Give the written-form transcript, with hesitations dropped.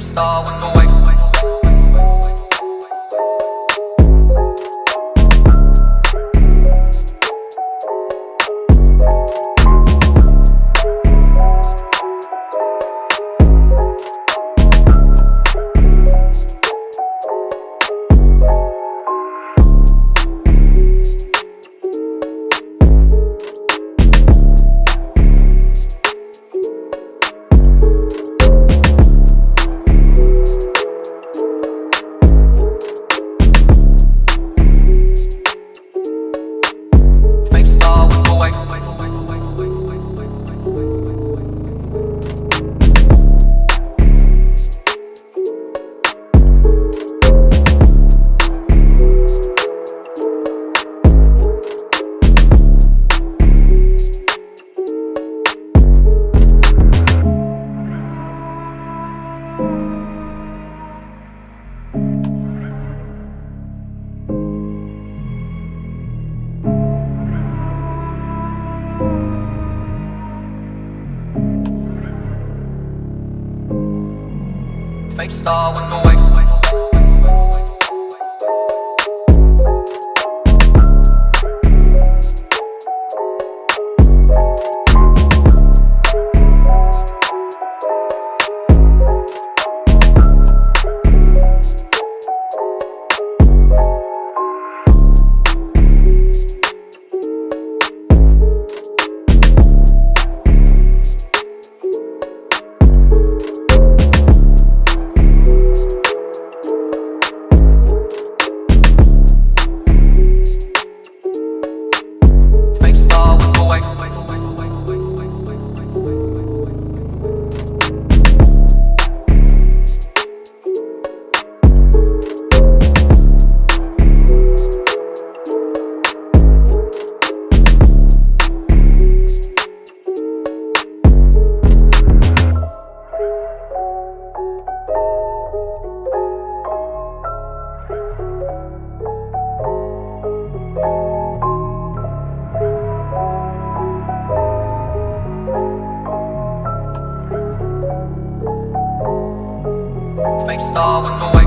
Fabe Star when go away. Fabe Star when go away. Fabe Star when go away.